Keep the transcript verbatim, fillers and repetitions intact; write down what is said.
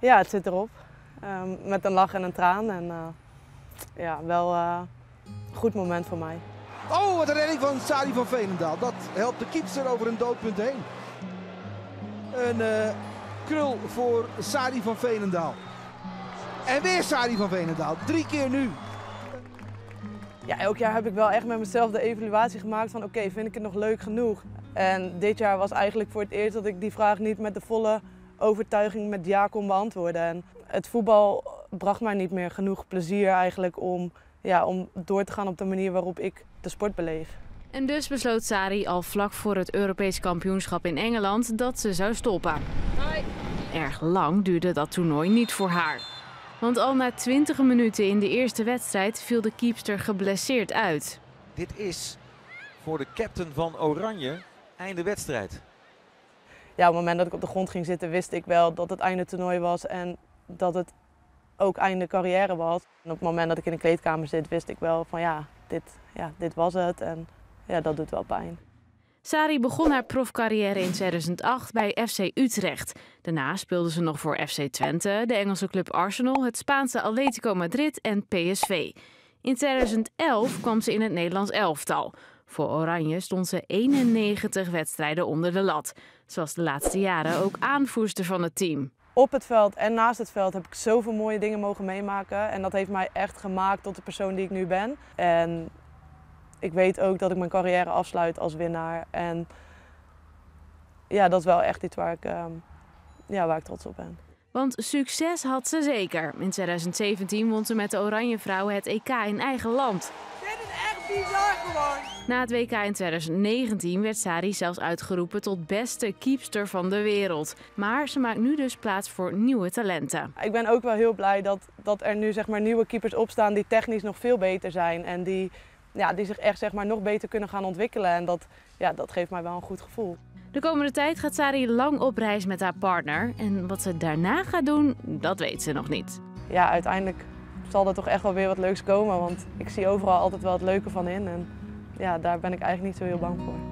Ja, het zit erop. Um, met een lach en een traan. En uh, ja, wel uh, een goed moment voor mij. Oh, wat een redding van Sari van Veenendaal. Dat helpt de keeper over een doodpunt heen. Een uh, krul voor Sari van Veenendaal. En weer Sari van Veenendaal. Drie keer nu. Ja, elk jaar heb ik wel echt met mezelf de evaluatie gemaakt van oké, okay, vind ik het nog leuk genoeg? En dit jaar was eigenlijk voor het eerst dat ik die vraag niet met de volle overtuiging met ja kon beantwoorden. En het voetbal bracht mij niet meer genoeg plezier eigenlijk om, ja, om door te gaan op de manier waarop ik de sport beleef. En dus besloot Sari al vlak voor het Europees kampioenschap in Engeland dat ze zou stoppen. Hoi. Erg lang duurde dat toernooi niet voor haar. Want al na twintig minuten in de eerste wedstrijd viel de keepster geblesseerd uit. Dit is voor de captain van Oranje einde wedstrijd. Ja, op het moment dat ik op de grond ging zitten wist ik wel dat het einde toernooi was en dat het ook einde carrière was. En op het moment dat ik in de kleedkamer zit wist ik wel van ja, dit, ja, dit was het en ja, dat doet wel pijn. Sari begon haar profcarrière in tweeduizend acht bij F C Utrecht. Daarna speelde ze nog voor F C Twente, de Engelse club Arsenal, het Spaanse Atletico Madrid en P S V. In tweeduizend elf kwam ze in het Nederlands elftal. Voor Oranje stond ze eenennegentig wedstrijden onder de lat. Ze was de laatste jaren ook aanvoerster van het team. Op het veld en naast het veld heb ik zoveel mooie dingen mogen meemaken. En dat heeft mij echt gemaakt tot de persoon die ik nu ben. En ik weet ook dat ik mijn carrière afsluit als winnaar. En ja, dat is wel echt iets waar ik, uh, ja, waar ik trots op ben. Want succes had ze zeker. In tweeduizend zeventien won ze met de Oranjevrouwen het E K in eigen land. Dit is echt bizar gewoon. Na het W K in tweeduizend negentien werd Sari zelfs uitgeroepen tot beste keepster van de wereld. Maar ze maakt nu dus plaats voor nieuwe talenten. Ik ben ook wel heel blij dat, dat er nu zeg maar, nieuwe keepers opstaan die technisch nog veel beter zijn. En die... Ja, die zich echt zeg maar, nog beter kunnen gaan ontwikkelen. En dat, ja, dat geeft mij wel een goed gevoel. De komende tijd gaat Sari lang op reis met haar partner. En wat ze daarna gaat doen, dat weet ze nog niet. Ja, uiteindelijk zal er toch echt wel weer wat leuks komen. Want ik zie overal altijd wel het leuke van in. En ja, daar ben ik eigenlijk niet zo heel bang voor.